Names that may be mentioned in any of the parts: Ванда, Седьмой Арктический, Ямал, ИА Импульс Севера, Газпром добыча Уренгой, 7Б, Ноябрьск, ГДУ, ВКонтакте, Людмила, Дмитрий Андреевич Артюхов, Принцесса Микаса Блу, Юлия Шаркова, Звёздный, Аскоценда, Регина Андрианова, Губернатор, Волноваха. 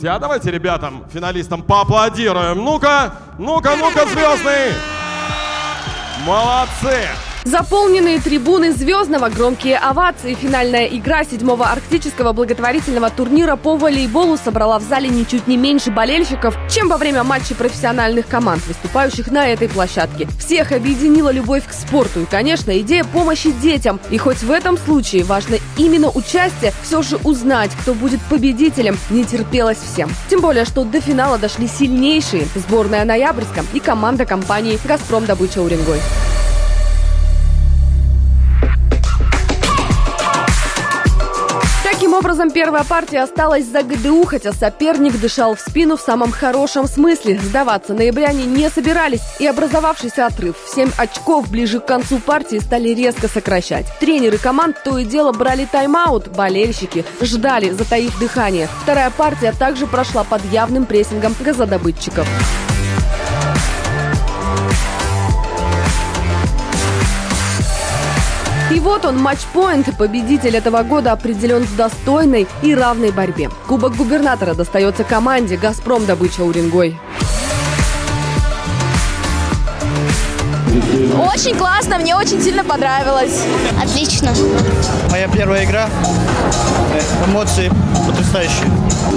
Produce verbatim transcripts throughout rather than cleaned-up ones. Друзья, давайте ребятам, финалистам поаплодируем. Ну-ка, ну-ка, ну-ка, Звёздный! Молодцы! Заполненные трибуны «Звездного», громкие овации. Финальная игра седьмого арктического благотворительного турнира по волейболу собрала в зале ничуть не меньше болельщиков, чем во время матчей профессиональных команд, выступающих на этой площадке. Всех объединила любовь к спорту и, конечно, идея помощи детям. И хоть в этом случае важно именно участие, все же узнать, кто будет победителем, не терпелось всем. Тем более, что до финала дошли сильнейшие – сборная Ноябрьска и команда компании «Газпром добыча Уренгой». Таким образом, первая партия осталась за ГДУ, хотя соперник дышал в спину в самом хорошем смысле. Сдаваться ноябряне не собирались, и образовавшийся отрыв в семь очков ближе к концу партии стали резко сокращать. Тренеры команд то и дело брали тайм-аут, болельщики ждали, затаив дыхание. Вторая партия также прошла под явным прессингом газодобытчиков. И вот он, матчпоинт. Победитель этого года определен в достойной и равной борьбе. Кубок губернатора достается команде «Газпром добыча Уренгой». Очень классно, мне очень сильно понравилось. Отлично. Моя первая игра. Эмоции потрясающие.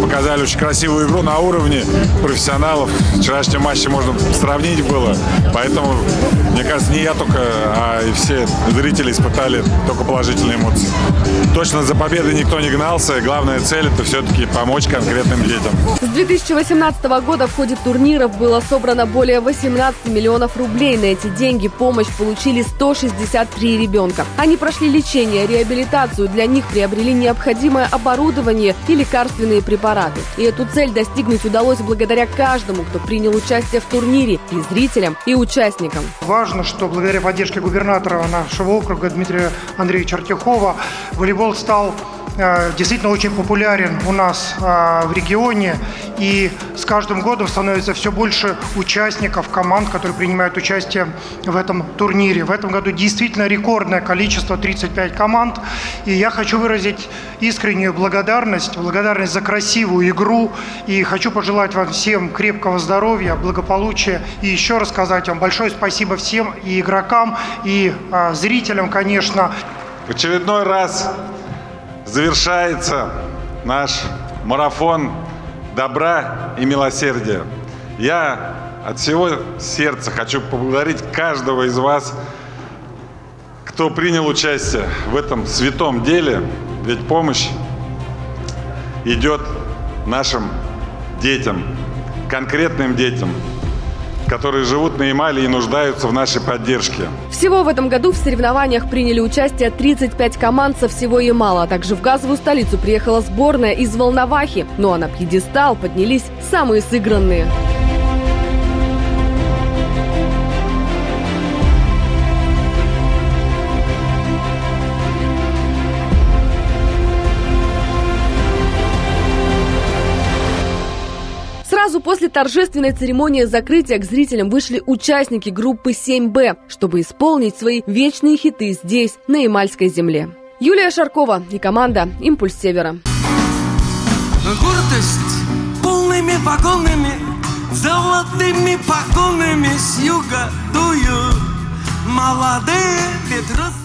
Показали очень красивую игру на уровне профессионалов. Вчерашний матч можно сравнить было. Поэтому, мне кажется, не я только, а и все зрители испытали только положительные эмоции. Точно за победой никто не гнался. И главная цель – это все-таки помочь конкретным детям. С две тысячи восемнадцатого года в ходе турниров было собрано более восемнадцати миллионов рублей. На эти деньги помощь получили сто шестьдесят три ребенка. Они прошли лечение, реабилитацию. Для них приобрели необходимое оборудование и лекарственные препараты. И эту цель достигнуть удалось благодаря каждому, кто принял участие в турнире, и зрителям, и участникам. Важно, что благодаря поддержке губернатора нашего округа Дмитрия Андреевича Артюхова волейбол стал э, действительно очень популярен у нас э, в регионе. И с каждым годом становится все больше участников, команд, которые принимают участие в этом турнире. В этом году действительно рекордное количество, тридцать пять команд. И я хочу выразить искреннюю благодарность, благодарность за красивую игру. И хочу пожелать вам всем крепкого здоровья, благополучия. И еще раз сказать вам большое спасибо всем и игрокам, и а, зрителям, конечно. В очередной раз завершается наш марафон добра и милосердия. Я от всего сердца хочу поблагодарить каждого из вас, кто принял участие в этом святом деле, ведь помощь идет нашим детям, конкретным детям, которые живут на Ямале и нуждаются в нашей поддержке. Всего в этом году в соревнованиях приняли участие тридцать пять команд со всего Ямала. А также в газовую столицу приехала сборная из Волновахи. Ну а на пьедестал поднялись самые сыгранные. Сразу после торжественной церемонии закрытия к зрителям вышли участники группы семь Б, чтобы исполнить свои вечные хиты здесь, на ямальской земле. Юлия Шаркова и команда «Импульс Севера». Гордость полными вагонами, золотыми погонами с юга дуют молодые ветры.